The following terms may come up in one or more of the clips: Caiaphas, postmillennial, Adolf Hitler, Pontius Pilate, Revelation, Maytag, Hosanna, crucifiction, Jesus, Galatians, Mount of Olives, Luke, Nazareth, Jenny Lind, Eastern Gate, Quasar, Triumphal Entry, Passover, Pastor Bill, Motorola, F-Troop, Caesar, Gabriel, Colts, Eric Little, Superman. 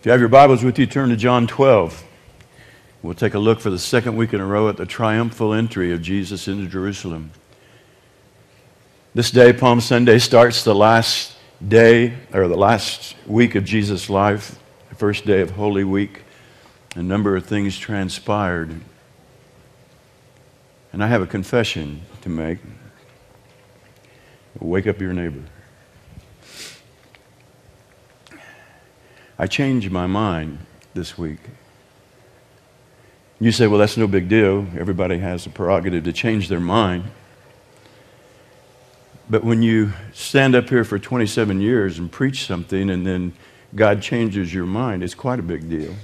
If you have your Bibles with you, turn to John 12. We'll take a look for the second week in a row at the triumphal entry of Jesus into Jerusalem. This day, Palm Sunday, starts the last day, or the last week of Jesus' life, the first day of Holy Week. A number of things transpired. And I have a confession to make. Wake up your neighbor. I changed my mind this week. You say, well, that's no big deal. Everybody has the prerogative to change their mind. But when you stand up here for 27 years and preach something and then God changes your mind, it's quite a big deal.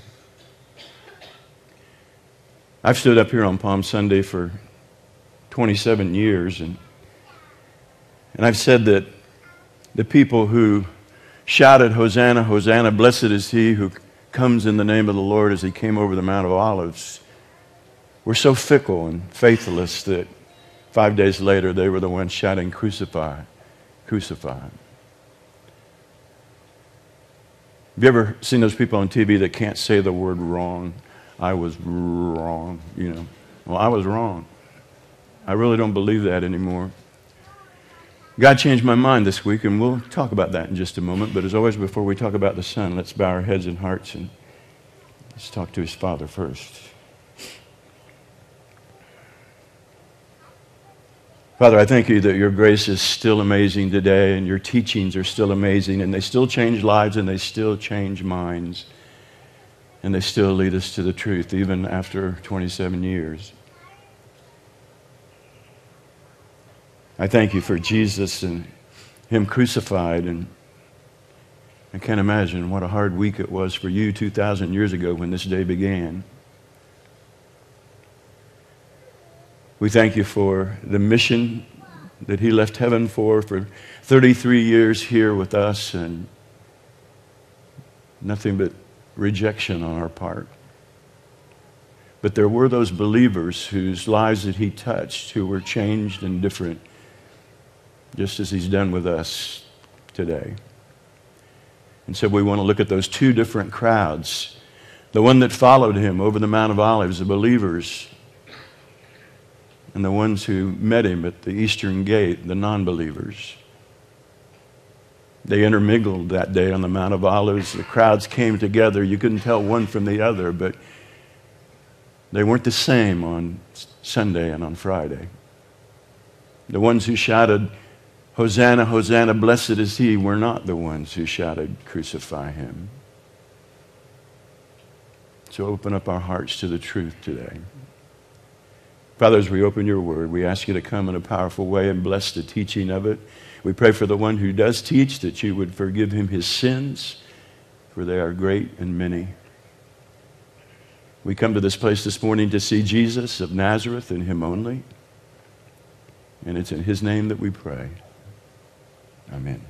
I've stood up here on Palm Sunday for 27 years and I've said that the people who shouted, Hosanna, Hosanna, blessed is he who comes in the name of the Lord as he came over the Mount of Olives, were so fickle and faithless that 5 days later they were the ones shouting, Crucify, Crucify. Have you ever seen those people on TV that can't say the word wrong? I was wrong, you know. Well, I was wrong. I really don't believe that anymore. God changed my mind this week, and we'll talk about that in just a moment. But as always, before we talk about the Son, let's bow our heads and hearts, and let's talk to His Father first. Father, I thank You that Your grace is still amazing today, and Your teachings are still amazing, and they still change lives, and they still change minds. And they still lead us to the truth, even after 27 years. I thank You for Jesus and Him crucified. And I can't imagine what a hard week it was for You 2,000 years ago when this day began. We thank You for the mission that He left heaven for 33 years here with us and nothing but rejection on our part. But there were those believers whose lives that He touched who were changed and different, just as He's done with us today. And so we want to look at those two different crowds. The one that followed Him over the Mount of Olives, the believers, and the ones who met Him at the Eastern Gate, the non-believers. They intermingled that day on the Mount of Olives. The crowds came together. You couldn't tell one from the other, but they weren't the same on Sunday and on Friday. The ones who shouted, Hosanna, Hosanna, blessed is He, were not the ones who shouted, Crucify Him. So open up our hearts to the truth today. Father, as we open Your Word, we ask You to come in a powerful way and bless the teaching of it. We pray for the one who does teach that You would forgive him his sins, for they are great and many. We come to this place this morning to see Jesus of Nazareth and Him only. And it's in His name that we pray. Amen.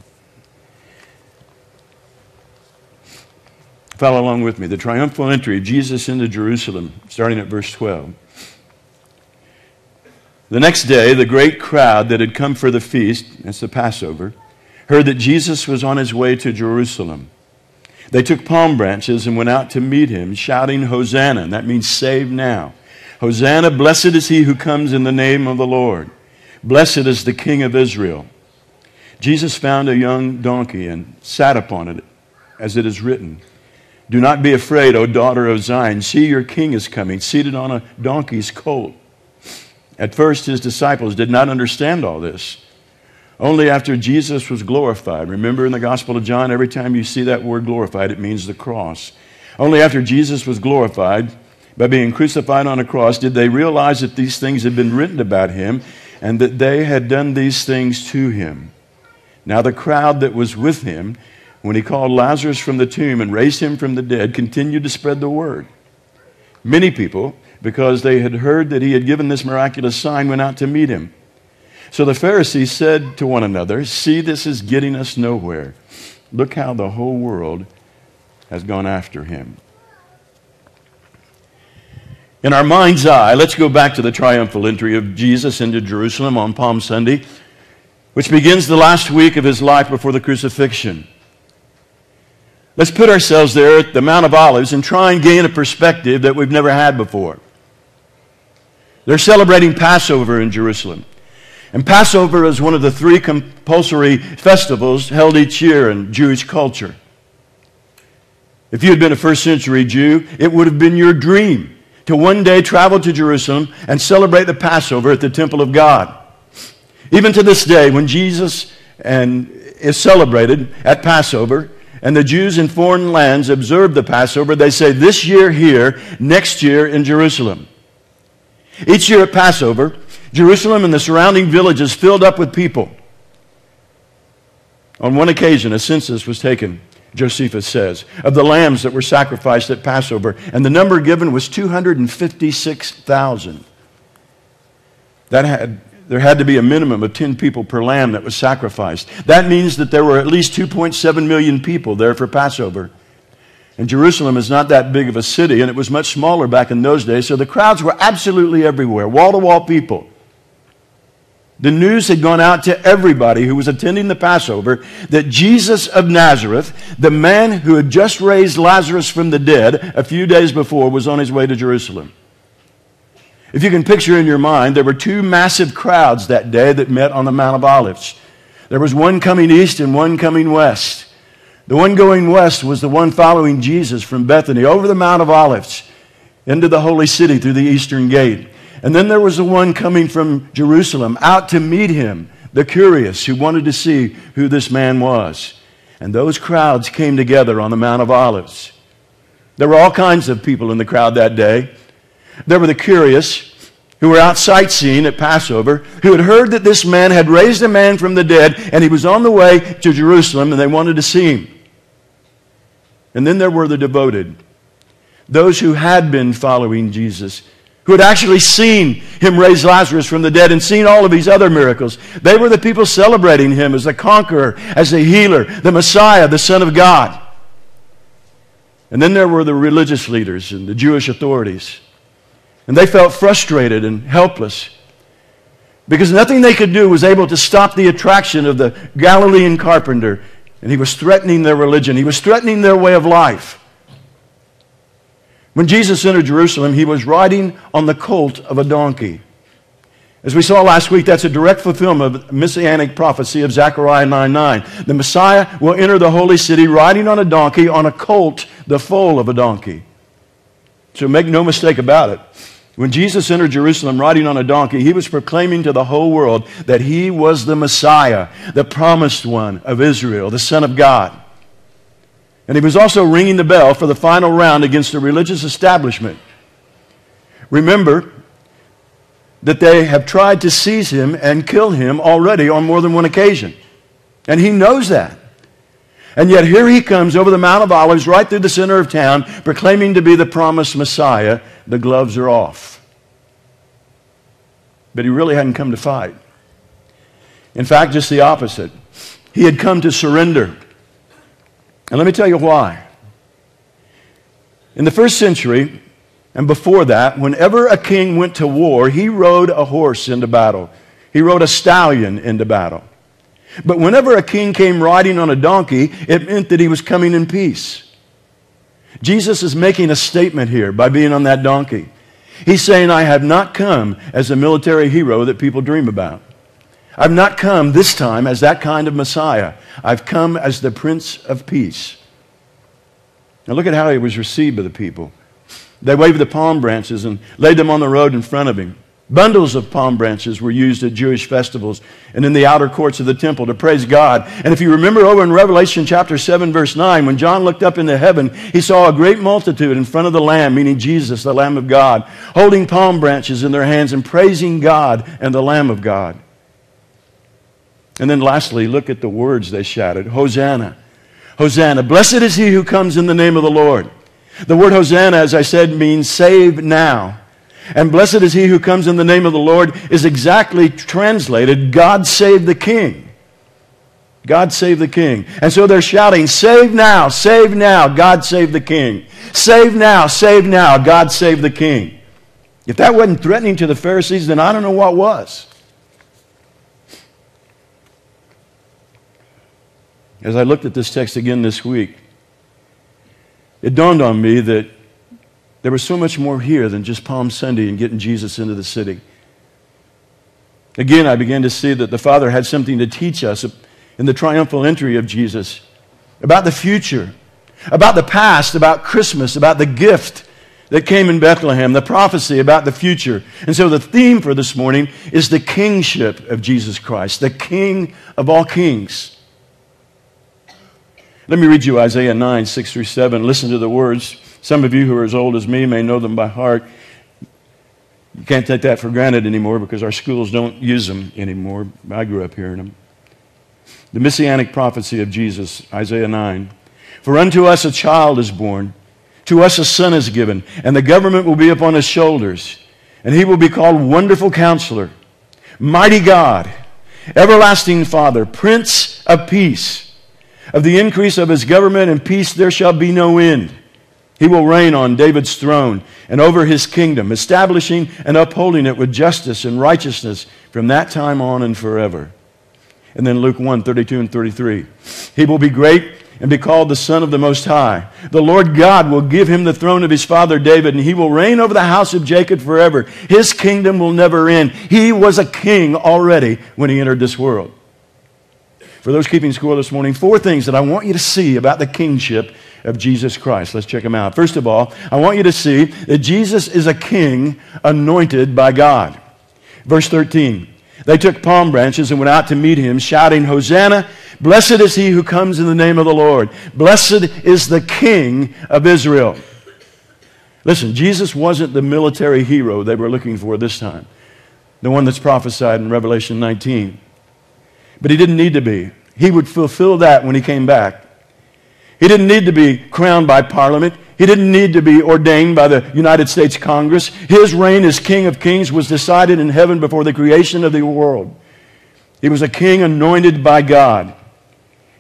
Follow along with me. The triumphal entry of Jesus into Jerusalem, starting at verse 12. The next day, the great crowd that had come for the feast, that's the Passover, heard that Jesus was on His way to Jerusalem. They took palm branches and went out to meet Him, shouting, Hosanna, and that means save now. Hosanna, blessed is He who comes in the name of the Lord. Blessed is the King of Israel. Jesus found a young donkey and sat upon it, as it is written, Do not be afraid, O daughter of Zion. See, your King is coming, seated on a donkey's colt. At first, His disciples did not understand all this. Only after Jesus was glorified. Remember in the Gospel of John, every time you see that word glorified, it means the cross. Only after Jesus was glorified, by being crucified on a cross, did they realize that these things had been written about Him and that they had done these things to Him. Now the crowd that was with Him, when He called Lazarus from the tomb and raised him from the dead, continued to spread the word. Many people, because they had heard that He had given this miraculous sign, went out to meet Him. So the Pharisees said to one another, See, this is getting us nowhere. Look how the whole world has gone after Him. In our mind's eye, let's go back to the triumphal entry of Jesus into Jerusalem on Palm Sunday, which begins the last week of His life before the crucifixion. Let's put ourselves there at the Mount of Olives and try and gain a perspective that we've never had before. They're celebrating Passover in Jerusalem. And Passover is one of the three compulsory festivals held each year in Jewish culture. If you had been a first century Jew, it would have been your dream to one day travel to Jerusalem and celebrate the Passover at the temple of God. Even to this day, when Jesus is celebrated at Passover, and the Jews in foreign lands observe the Passover, they say, this year here, next year in Jerusalem. Each year at Passover, Jerusalem and the surrounding villages filled up with people. On one occasion, a census was taken, Josephus says, of the lambs that were sacrificed at Passover, and the number given was 256,000. There had to be a minimum of 10 people per lamb that was sacrificed. That means that there were at least 2.7 million people there for Passover. And Jerusalem is not that big of a city, and it was much smaller back in those days, so the crowds were absolutely everywhere, wall-to-wall people. The news had gone out to everybody who was attending the Passover that Jesus of Nazareth, the man who had just raised Lazarus from the dead a few days before, was on his way to Jerusalem. If you can picture in your mind, there were two massive crowds that day that met on the Mount of Olives. There was one coming east and one coming west. The one going west was the one following Jesus from Bethany over the Mount of Olives into the holy city through the Eastern Gate. And then there was the one coming from Jerusalem out to meet him, the curious who wanted to see who this man was. And those crowds came together on the Mount of Olives. There were all kinds of people in the crowd that day. There were the curious who were out sightseeing at Passover, who had heard that this man had raised a man from the dead, and he was on the way to Jerusalem, and they wanted to see him. And then there were the devoted, those who had been following Jesus, who had actually seen him raise Lazarus from the dead and seen all of these other miracles. They were the people celebrating him as the conqueror, as the healer, the Messiah, the Son of God. And then there were the religious leaders and the Jewish authorities. And they felt frustrated and helpless because nothing they could do was able to stop the attraction of the Galilean carpenter. And he was threatening their religion. He was threatening their way of life. When Jesus entered Jerusalem, he was riding on the colt of a donkey. As we saw last week, that's a direct fulfillment of messianic prophecy of Zechariah 9:9. The Messiah will enter the holy city riding on a donkey, on a colt, the foal of a donkey. So make no mistake about it. When Jesus entered Jerusalem riding on a donkey, he was proclaiming to the whole world that he was the Messiah, the promised one of Israel, the Son of God. And he was also ringing the bell for the final round against the religious establishment. Remember that they have tried to seize him and kill him already on more than one occasion. And he knows that. And yet here he comes over the Mount of Olives, right through the center of town, proclaiming to be the promised Messiah. The gloves are off. But he really hadn't come to fight. In fact, just the opposite. He had come to surrender. And let me tell you why. In the first century, and before that, whenever a king went to war, he rode a horse into battle. He rode a stallion into battle. But whenever a king came riding on a donkey, it meant that he was coming in peace. Jesus is making a statement here by being on that donkey. He's saying, I have not come as a military hero that people dream about. I've not come this time as that kind of Messiah. I've come as the Prince of Peace. Now look at how he was received by the people. They waved the palm branches and laid them on the road in front of him. Bundles of palm branches were used at Jewish festivals and in the outer courts of the temple to praise God. And if you remember over in Revelation chapter 7, verse 9, when John looked up into heaven, he saw a great multitude in front of the Lamb, meaning Jesus, the Lamb of God, holding palm branches in their hands and praising God and the Lamb of God. And then lastly, look at the words they shouted, Hosanna, Hosanna, blessed is he who comes in the name of the Lord. The word Hosanna, as I said, means save now. And blessed is he who comes in the name of the Lord is exactly translated, God save the king. God save the king. And so they're shouting, save now, God save the king. Save now, God save the king. If that wasn't threatening to the Pharisees, then I don't know what was. As I looked at this text again this week, It dawned on me that there was so much more here than just Palm Sunday and getting Jesus into the city. Again, I began to see that the Father had something to teach us in the triumphal entry of Jesus, about the future, about the past, about Christmas, about the gift that came in Bethlehem, the prophecy about the future. And so the theme for this morning is the kingship of Jesus Christ, the King of all kings. Let me read you Isaiah 9, 6 through 7. Listen to the words. Some of you who are as old as me may know them by heart. You can't take that for granted anymore because our schools don't use them anymore. I grew up hearing them. The Messianic prophecy of Jesus, Isaiah 9. For unto us a child is born, to us a son is given, and the government will be upon his shoulders, and he will be called Wonderful Counselor, Mighty God, Everlasting Father, Prince of Peace. Of the increase of his government and peace there shall be no end. He will reign on David's throne and over his kingdom, establishing and upholding it with justice and righteousness from that time on and forever. And then Luke 1, 32 and 33. He will be great and be called the Son of the Most High. The Lord God will give him the throne of his father David, and he will reign over the house of Jacob forever. His kingdom will never end. He was a king already when he entered this world. For those keeping score this morning, four things that I want you to see about the kingship of Jesus Christ. Let's check them out. First of all, I want you to see that Jesus is a king anointed by God. Verse 13. They took palm branches and went out to meet him, shouting, Hosanna, blessed is he who comes in the name of the Lord. Blessed is the King of Israel. Listen, Jesus wasn't the military hero they were looking for this time, the one that's prophesied in Revelation 19. But he didn't need to be. He would fulfill that when he came back. He didn't need to be crowned by Parliament. He didn't need to be ordained by the United States Congress. His reign as King of Kings was decided in heaven before the creation of the world. He was a king anointed by God.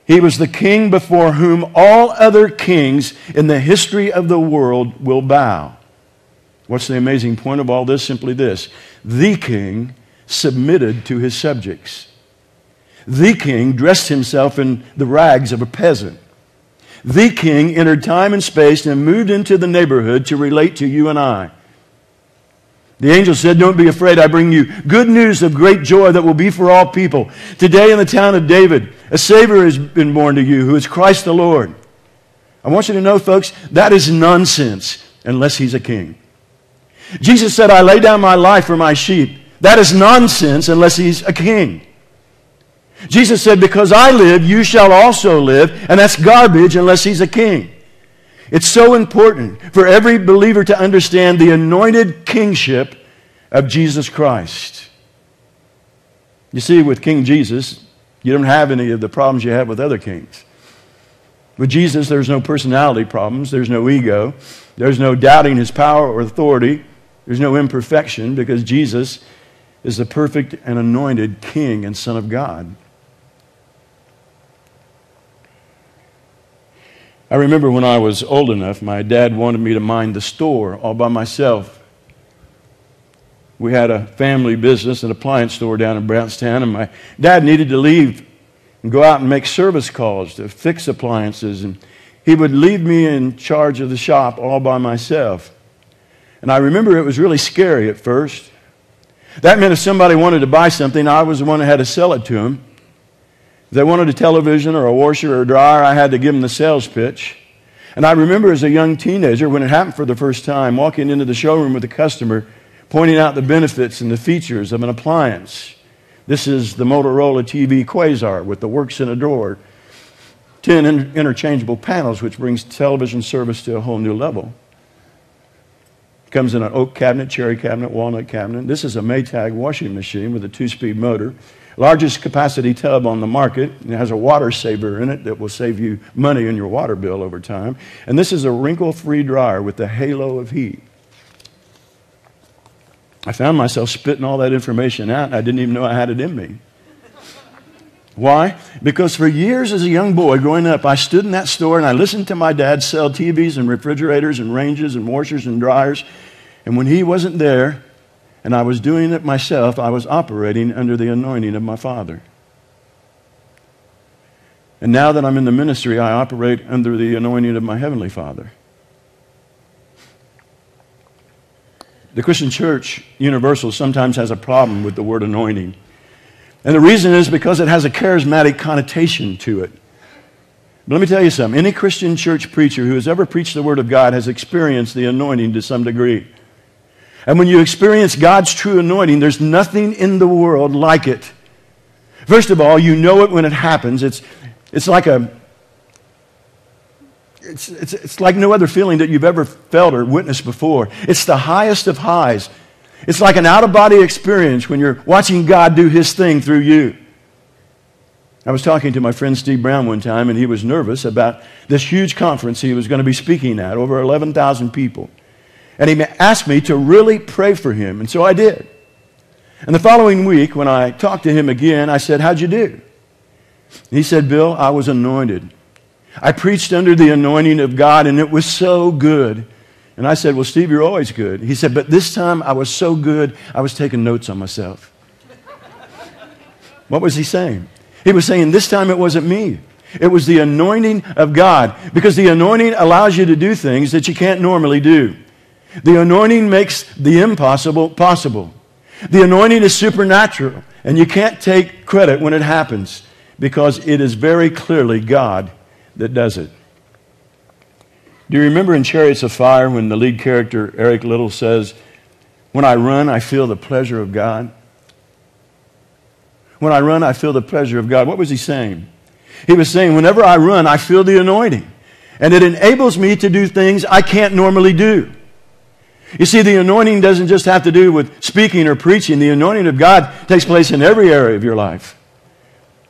He was the king before whom all other kings in the history of the world will bow. What's the amazing point of all this? Simply this. The king submitted to his subjects. The king dressed himself in the rags of a peasant. The king entered time and space and moved into the neighborhood to relate to you and I. The angel said, don't be afraid, I bring you good news of great joy that will be for all people. Today in the town of David, a Savior has been born to you, who is Christ the Lord. I want you to know, folks, that is nonsense unless he's a king. Jesus said, I lay down my life for my sheep. That is nonsense unless he's a king. Jesus said, because I live, you shall also live, and that's garbage unless he's a king. It's so important for every believer to understand the anointed kingship of Jesus Christ. You see, with King Jesus, you don't have any of the problems you have with other kings. With Jesus, there's no personality problems, there's no ego, there's no doubting his power or authority, there's no imperfection, because Jesus is the perfect and anointed King and Son of God. I remember when I was old enough, my dad wanted me to mind the store all by myself. We had a family business, an appliance store down in Brownstown, and my dad needed to leave and go out and make service calls to fix appliances, and he would leave me in charge of the shop all by myself. And I remember it was really scary at first. That meant if somebody wanted to buy something, I was the one that had to sell it to them. If they wanted a television or a washer or a dryer, I had to give them the sales pitch. And I remember as a young teenager, when it happened for the first time, walking into the showroom with a customer, pointing out the benefits and the features of an appliance. This is the Motorola TV Quasar with the works in a drawer, 10 interchangeable panels, which brings television service to a whole new level. It comes in an oak cabinet, cherry cabinet, walnut cabinet. This is a Maytag washing machine with a 2-speed motor. Largest capacity tub on the market, and it has a water saver in it that will save you money in your water bill over time. And this is a wrinkle-free dryer with the halo of heat. I found myself spitting all that information out, and I didn't even know I had it in me. Why? Because for years as a young boy growing up, I stood in that store and I listened to my dad sell TVs and refrigerators and ranges and washers and dryers. And when he wasn't there, and I was doing it myself, I was operating under the anointing of my Father. And now that I'm in the ministry, I operate under the anointing of my Heavenly Father. The Christian church universal sometimes has a problem with the word anointing. And the reason is because it has a charismatic connotation to it. But let me tell you something. Any Christian church preacher who has ever preached the word of God has experienced the anointing to some degree. And when you experience God's true anointing, there's nothing in the world like it. First of all, you know it when it happens. It's like no other feeling that you've ever felt or witnessed before. It's the highest of highs. It's like an out-of-body experience when you're watching God do His thing through you. I was talking to my friend Steve Brown one time, and he was nervous about this huge conference he was going to be speaking at, over 11,000 people. And he asked me to really pray for him, and so I did. And the following week, when I talked to him again, I said, "How'd you do?" He said, "Bill, I was anointed. I preached under the anointing of God, and it was so good." And I said, "Well, Steve, you're always good." He said, "But this time I was so good, I was taking notes on myself." What was he saying? He was saying, this time it wasn't me. It was the anointing of God, because the anointing allows you to do things that you can't normally do. The anointing makes the impossible possible. The anointing is supernatural, and you can't take credit when it happens, because it is very clearly God that does it. Do you remember in Chariots of Fire when the lead character, Eric Little, says, "When I run, I feel the pleasure of God"? When I run, I feel the pleasure of God. What was he saying? He was saying, whenever I run, I feel the anointing, and it enables me to do things I can't normally do. You see, the anointing doesn't just have to do with speaking or preaching. The anointing of God takes place in every area of your life.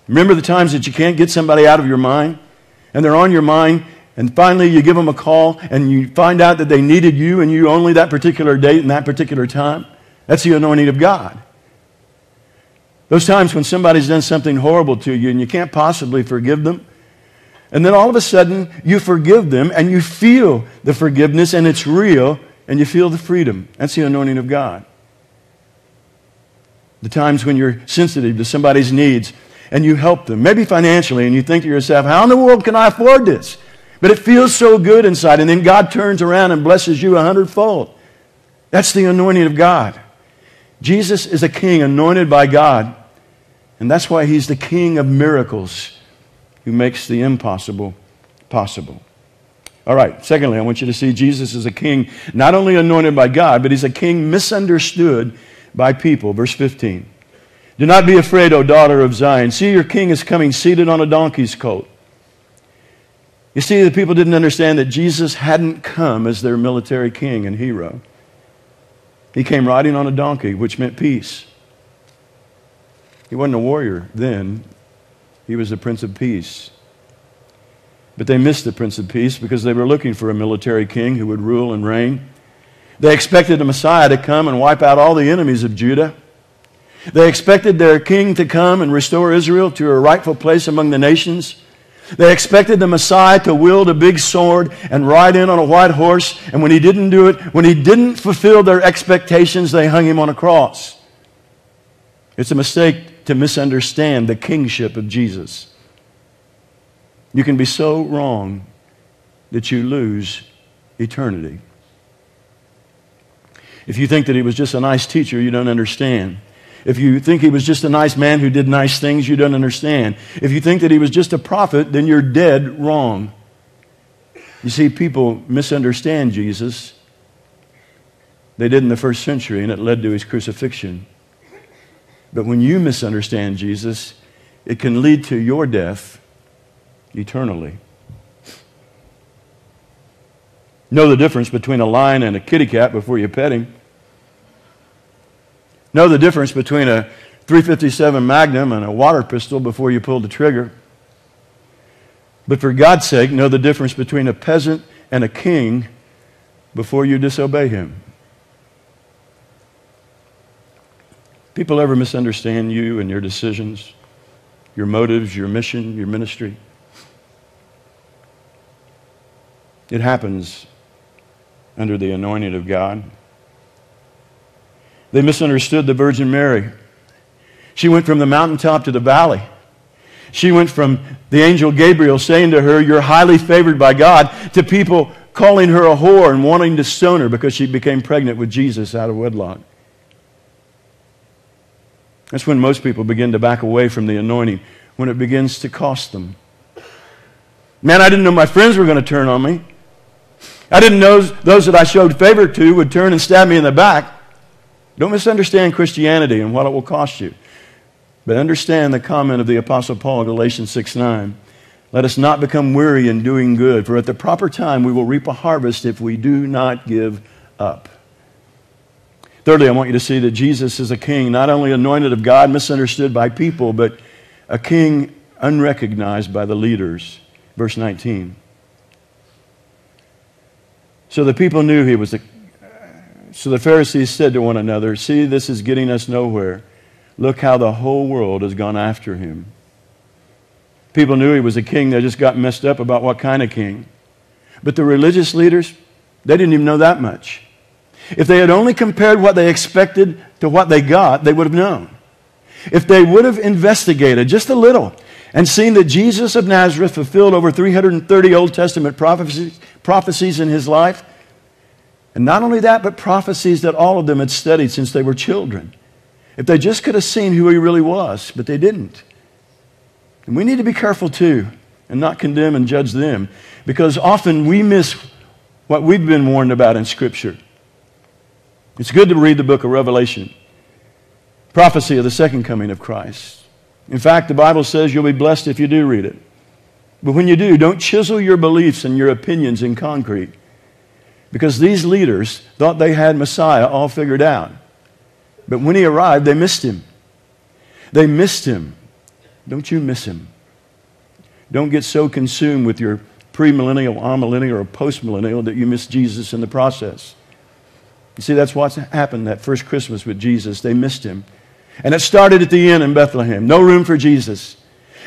Remember the times that you can't get somebody out of your mind, and they're on your mind, and finally you give them a call and you find out that they needed you and you only that particular date and that particular time? That's the anointing of God. Those times when somebody's done something horrible to you and you can't possibly forgive them, and then all of a sudden you forgive them and you feel the forgiveness and it's real and you feel the freedom. That's the anointing of God. The times when you're sensitive to somebody's needs and you help them, maybe financially, and you think to yourself, how in the world can I afford this? But it feels so good inside, and then God turns around and blesses you 100-fold. That's the anointing of God. Jesus is a king anointed by God, and that's why He's the king of miracles who makes the impossible possible. All right, secondly, I want you to see Jesus is a king not only anointed by God, but He's a king misunderstood by people. Verse 15, "Do not be afraid, O daughter of Zion. See, your king is coming seated on a donkey's colt." You see, the people didn't understand that Jesus hadn't come as their military king and hero. He came riding on a donkey, which meant peace. He wasn't a warrior then. He was the Prince of Peace. But they missed the Prince of Peace because they were looking for a military king who would rule and reign. They expected the Messiah to come and wipe out all the enemies of Judah. They expected their king to come and restore Israel to a rightful place among the nations. They expected the Messiah to wield a big sword and ride in on a white horse, and when he didn't do it, when he didn't fulfill their expectations, they hung him on a cross. It's a mistake to misunderstand the kingship of Jesus. You can be so wrong that you lose eternity. If you think that he was just a nice teacher, you don't understand. If you think he was just a nice man who did nice things, you don't understand. If you think that he was just a prophet, then you're dead wrong. You see, people misunderstand Jesus. They did in the first century, and it led to his crucifixion. But when you misunderstand Jesus, it can lead to your death eternally. Know the difference between a lion and a kitty cat before you pet him. Know the difference between a .357 Magnum and a water pistol before you pull the trigger. But for God's sake, know the difference between a peasant and a king before you disobey him. People ever misunderstand you and your decisions, your motives, your mission, your ministry? It happens under the anointing of God. They misunderstood the Virgin Mary. She went from the mountaintop to the valley. She went from the angel Gabriel saying to her, "You're highly favored by God," to people calling her a whore and wanting to stone her because she became pregnant with Jesus out of wedlock. That's when most people begin to back away from the anointing, when it begins to cost them. Man, I didn't know my friends were going to turn on me. I didn't know those that I showed favor to would turn and stab me in the back. Don't misunderstand Christianity and what it will cost you. But understand the comment of the Apostle Paul, Galatians 6:9. Let us not become weary in doing good, for at the proper time we will reap a harvest if we do not give up. Thirdly, I want you to see that Jesus is a king, not only anointed of God, misunderstood by people, but a king unrecognized by the leaders. Verse 19. So the people knew he was the... So the Pharisees said to one another, see, this is getting us nowhere. Look how the whole world has gone after him. People knew he was a king. They just got messed up about what kind of king. But the religious leaders, they didn't even know that much. If they had only compared what they expected to what they got, they would have known. If they would have investigated just a little and seen that Jesus of Nazareth fulfilled over 330 Old Testament prophecies in his life, and not only that, but prophecies that all of them had studied since they were children. If they just could have seen who he really was, but they didn't. And we need to be careful too and not condemn and judge them, because often we miss what we've been warned about in Scripture. It's good to read the book of Revelation, prophecy of the second coming of Christ. In fact, the Bible says you'll be blessed if you do read it. But when you do, don't chisel your beliefs and your opinions in concrete, because these leaders thought they had Messiah all figured out. But when he arrived, they missed him. They missed him. Don't you miss him. Don't get so consumed with your premillennial, amillennial, or postmillennial that you miss Jesus in the process. You see, that's what's happened that first Christmas with Jesus. They missed him. And it started at the inn in Bethlehem. No room for Jesus.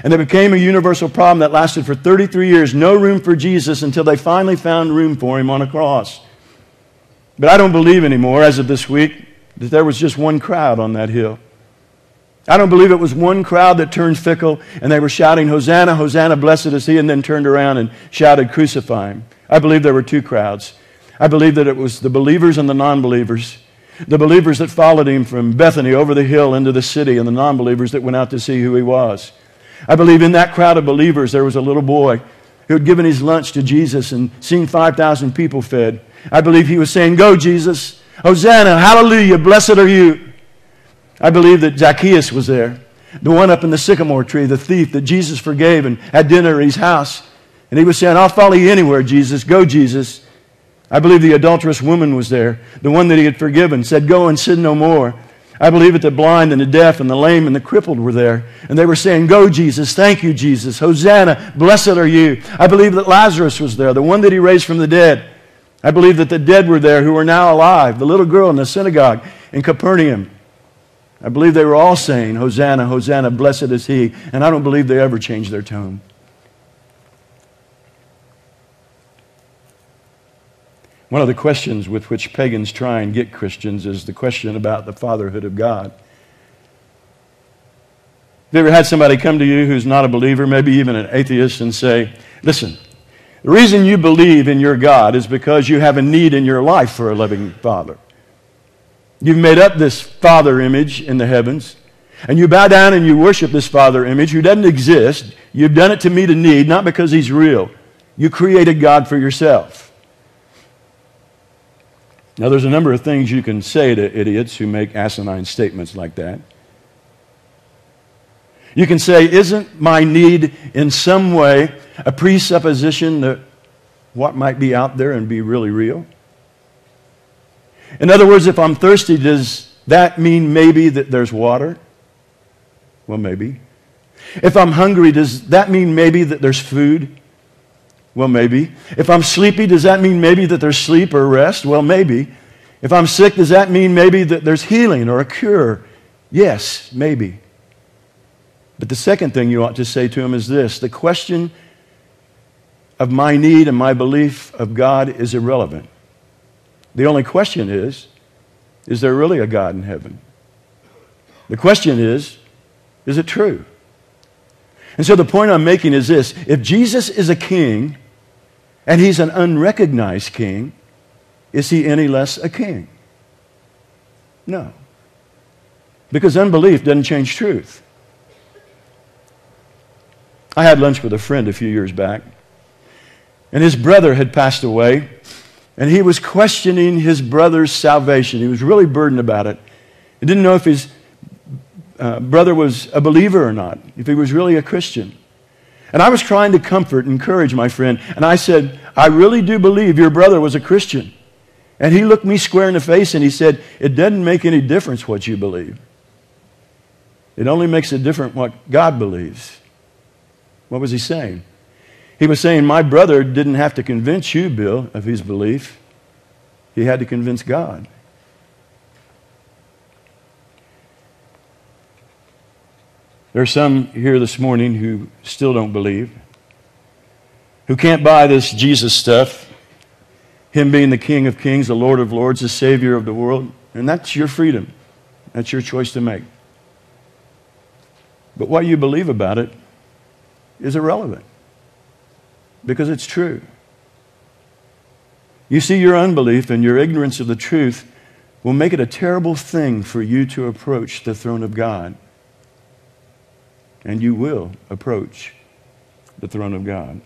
And it became a universal problem that lasted for 33 years. No room for Jesus until they finally found room for him on a cross. But I don't believe anymore, as of this week, that there was just one crowd on that hill. I don't believe it was one crowd that turned fickle and they were shouting, Hosanna, Hosanna, blessed is he, and then turned around and shouted, crucify him. I believe there were two crowds. I believe that it was the believers and the non-believers. The believers that followed him from Bethany over the hill into the city, and the non-believers that went out to see who he was. I believe in that crowd of believers there was a little boy who had given his lunch to Jesus and seen 5,000 people fed. I believe he was saying, go, Jesus. Hosanna, hallelujah, blessed are you. I believe that Zacchaeus was there, the one up in the sycamore tree, the thief that Jesus forgave and had dinner at his house. And he was saying, I'll follow you anywhere, Jesus. Go, Jesus. I believe the adulterous woman was there, the one that he had forgiven, said, go and sin no more. I believe that the blind and the deaf and the lame and the crippled were there. And they were saying, go, Jesus. Thank you, Jesus. Hosanna, blessed are you. I believe that Lazarus was there, the one that he raised from the dead. I believe that the dead were there who are now alive. The little girl in the synagogue in Capernaum. I believe they were all saying, Hosanna, Hosanna, blessed is he. And I don't believe they ever changed their tone. One of the questions with which pagans try and get Christians is the question about the fatherhood of God. Have you ever had somebody come to you who's not a believer, maybe even an atheist, and say, listen, the reason you believe in your God is because you have a need in your life for a loving father. You've made up this father image in the heavens, and you bow down and you worship this father image who doesn't exist. You've done it to meet a need, not because he's real. You created God for yourself. Now, there's a number of things you can say to idiots who make asinine statements like that. You can say, isn't my need in some way a presupposition that what might be out there and be really real? In other words, if I'm thirsty, does that mean maybe that there's water? Well, maybe. If I'm hungry, does that mean maybe that there's food? Well, maybe. If I'm sleepy, does that mean maybe that there's sleep or rest? Well, maybe. If I'm sick, does that mean maybe that there's healing or a cure? Yes, maybe. But the second thing you ought to say to him is this: the question of my need and my belief of God is irrelevant. The only question is there really a God in heaven? The question is it true? And so the point I'm making is this: if Jesus is a king and he's an unrecognized king, is he any less a king? No. Because unbelief doesn't change truth. I had lunch with a friend a few years back, and his brother had passed away, and he was questioning his brother's salvation. He was really burdened about it. He didn't know if his brother was a believer or not, if he was really a Christian. And I was trying to comfort and encourage my friend, and I said, I really do believe your brother was a Christian. And he looked me square in the face and he said, it doesn't make any difference what you believe. It only makes a difference what God believes. What was he saying? He was saying, my brother didn't have to convince you, Bill, of his belief. He had to convince God. There are some here this morning who still don't believe, who can't buy this Jesus stuff, him being the King of Kings, the Lord of Lords, the Savior of the world. And that's your freedom. That's your choice to make. But what you believe about it is irrelevant, because it's true. You see, your unbelief and your ignorance of the truth will make it a terrible thing for you to approach the throne of God. And you will approach the throne of God.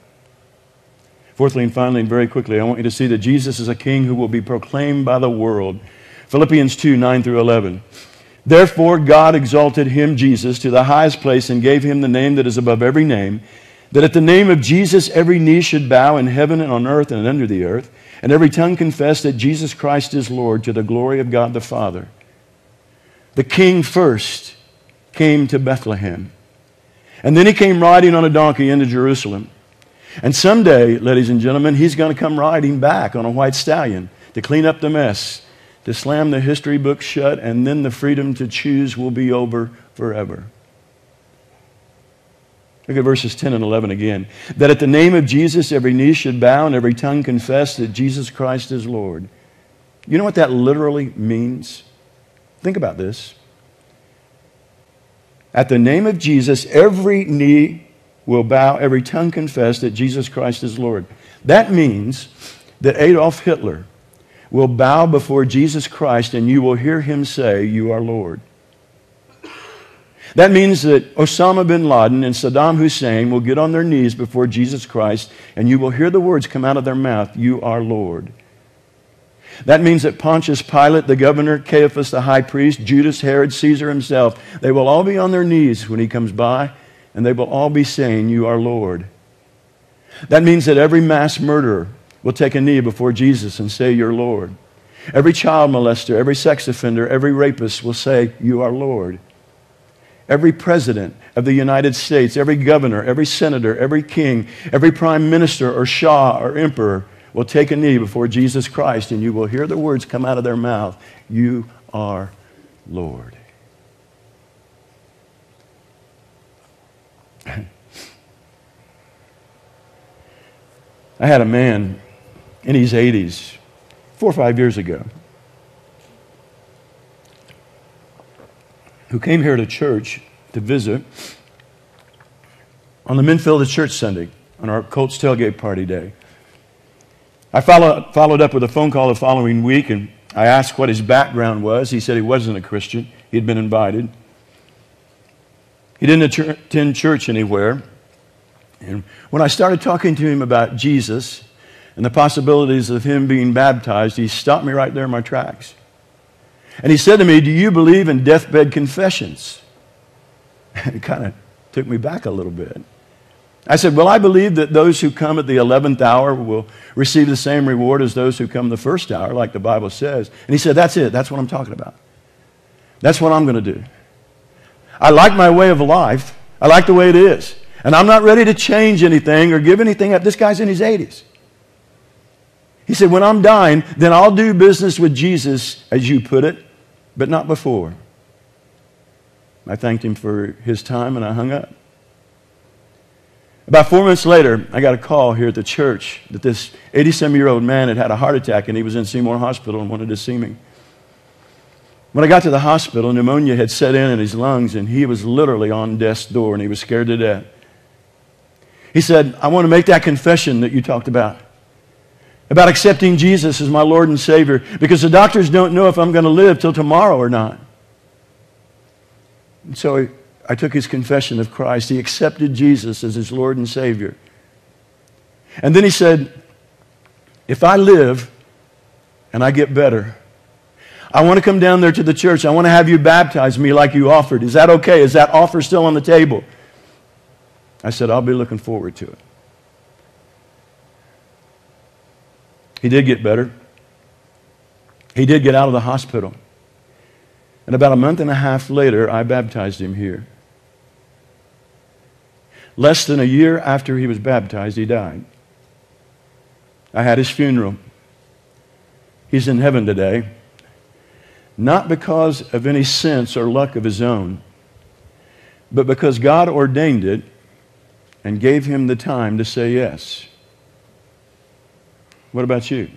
Fourthly and finally, and very quickly, I want you to see that Jesus is a king who will be proclaimed by the world. Philippians 2, 9 through 11. Therefore God exalted him, Jesus, to the highest place and gave him the name that is above every name, that at the name of Jesus every knee should bow in heaven and on earth and under the earth, and every tongue confess that Jesus Christ is Lord, to the glory of God the Father. The king first came to Bethlehem, and then he came riding on a donkey into Jerusalem. And someday, ladies and gentlemen, he's going to come riding back on a white stallion to clean up the mess, to slam the history book shut, and then the freedom to choose will be over forever. Look at verses 10 and 11 again. That at the name of Jesus, every knee should bow and every tongue confess that Jesus Christ is Lord. You know what that literally means? Think about this. At the name of Jesus, every knee will bow, every tongue confess that Jesus Christ is Lord. That means that Adolf Hitler will bow before Jesus Christ and you will hear him say, you are Lord. That means that Osama bin Laden and Saddam Hussein will get on their knees before Jesus Christ and you will hear the words come out of their mouth, you are Lord. That means that Pontius Pilate, the governor, Caiaphas, the high priest, Judas, Herod, Caesar himself, they will all be on their knees when he comes by, and they will all be saying, you are Lord. That means that every mass murderer will take a knee before Jesus and say, you're Lord. Every child molester, every sex offender, every rapist will say, you are Lord. Every president of the United States, every governor, every senator, every king, every prime minister or shah or emperor will take a knee before Jesus Christ, and you will hear the words come out of their mouth, you are Lord. I had a man in his 80s 4 or 5 years ago who came here to church to visit on the men field of church Sunday on our Colts tailgate party day. I followed up with a phone call the following week, and I asked what his background was. He said he wasn't a Christian. He had been invited. He didn't attend church anywhere. And when I started talking to him about Jesus and the possibilities of him being baptized, he stopped me right there in my tracks. And he said to me, do you believe in deathbed confessions? And it kind of took me back a little bit. I said, well, I believe that those who come at the 11th hour will receive the same reward as those who come the first hour, like the Bible says. And he said, that's it. That's what I'm talking about. That's what I'm going to do. I like my way of life. I like the way it is. And I'm not ready to change anything or give anything up. This guy's in his 80s. He said, when I'm dying, then I'll do business with Jesus, as you put it, but not before. I thanked him for his time, and I hung up. About 4 months later, I got a call here at the church that this 87-year-old man had had a heart attack, and he was in Seymour Hospital and wanted to see me. When I got to the hospital, pneumonia had set in his lungs, and he was literally on death's door, and he was scared to death. He said, I want to make that confession that you talked about. about accepting Jesus as my Lord and Savior, because the doctors don't know if I'm going to live till tomorrow or not. And so I took his confession of Christ. He accepted Jesus as his Lord and Savior. And then he said, if I live and I get better, I want to come down there to the church. I want to have you baptize me like you offered. Is that okay? Is that offer still on the table? I said, I'll be looking forward to it. He did get better. He did get out of the hospital. And about a month and a half later, I baptized him here. Less than a year after he was baptized, he died. I had his funeral. He's in heaven today, not because of any sense or luck of his own, but because God ordained it and gave him the time to say yes. What about you?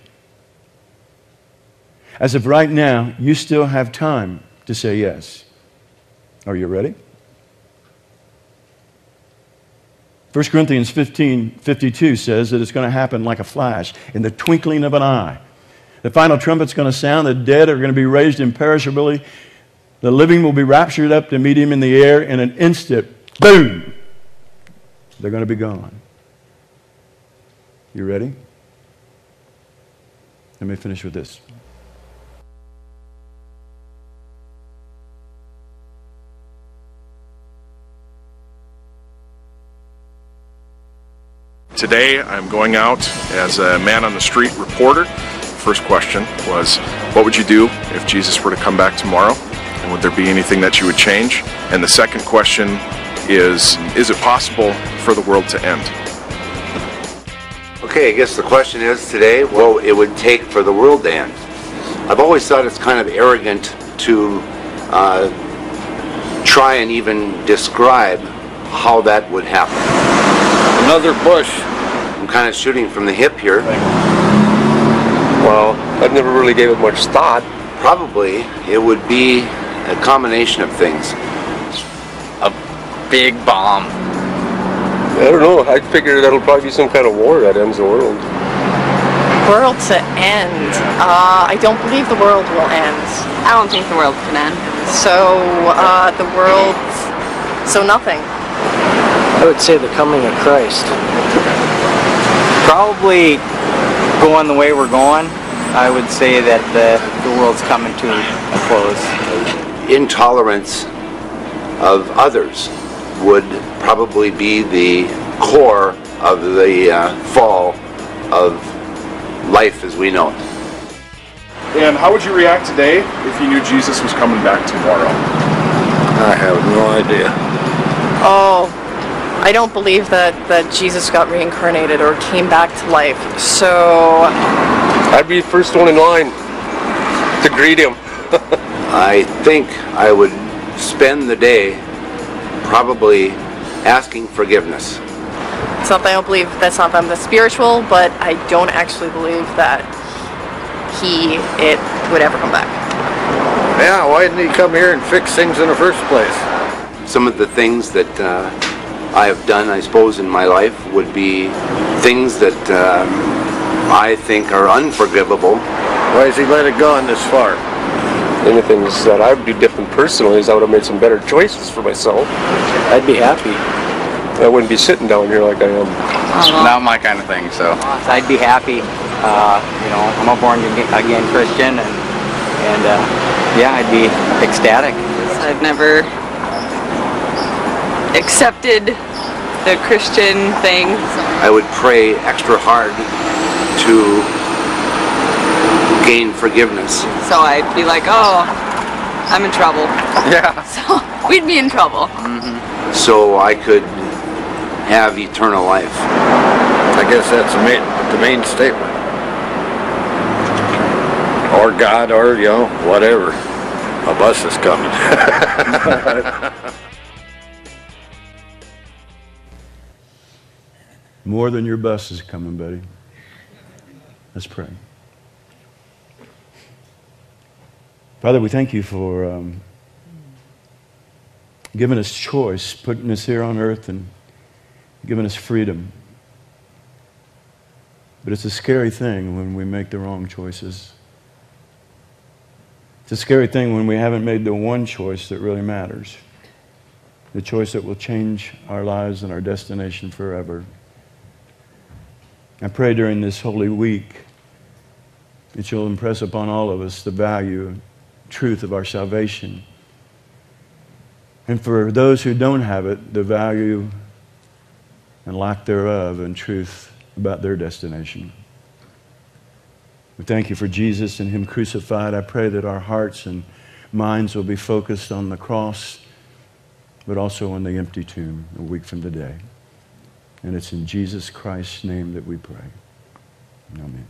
As of right now, you still have time to say yes. Are you ready? 1 Corinthians 15:52 says that it's going to happen like a flash, in the twinkling of an eye. The final trumpet's going to sound, the dead are going to be raised imperishably, the living will be raptured up to meet him in the air, in an instant, boom, they're going to be gone. You ready? Let me finish with this. Today, I'm going out as a man on the street reporter. First question was, what would you do if Jesus were to come back tomorrow? And would there be anything that you would change? And the second question is it possible for the world to end? Okay, I guess the question is today, what it would take for the world to end. I've always thought it's kind of arrogant to try and even describe how that would happen. Another Bush. I'm kind of shooting from the hip here. Well, I never really gave it much thought. Probably it would be a combination of things. A big bomb. I don't know. I figure that'll probably be some kind of war that ends the world. World to end. I don't believe the world will end. I don't think the world can end. So nothing. I would say the coming of Christ. Probably going the way we're going, I would say that the world's coming to a close. Intolerance of others would probably be the core of the fall of life as we know it. And how would you react today if you knew Jesus was coming back tomorrow? I have no idea. Oh. I don't believe that Jesus got reincarnated or came back to life, so... I'd be the first one in line to greet him. I think I would spend the day probably asking forgiveness. It's not that I don't believe that's not that spiritual, but I don't actually believe that it would ever come back. Yeah, why didn't he come here and fix things in the first place? Some of the things that... I have done, I suppose, in my life would be things that I think are unforgivable. Why has he let it go on this far? The things that I would do different personally is I would have made some better choices for myself. I'd be happy. I wouldn't be sitting down here like I am. Not my kind of thing, so. I'd be happy. You know, I'm a born-again Christian, and yeah, I'd be ecstatic. I've never... accepted the Christian thing. I would pray extra hard to gain forgiveness. So I'd be like, oh, I'm in trouble. Yeah. So we'd be in trouble. Mm-hmm. So I could have eternal life. I guess that's the main statement. Or God, or, you know, whatever. A bus is coming. More than your bus is coming, buddy. Let's pray. Father, we thank you for giving us choice, putting us here on earth, and giving us freedom. But it's a scary thing when we make the wrong choices. It's a scary thing when we haven't made the one choice that really matters, the choice that will change our lives and our destination forever. I pray during this Holy Week that you'll impress upon all of us the value and truth of our salvation. And for those who don't have it, the value and lack thereof and truth about their destination. We thank you for Jesus and Him crucified. I pray that our hearts and minds will be focused on the cross, but also on the empty tomb a week from today. And it's in Jesus Christ's name that we pray. Amen.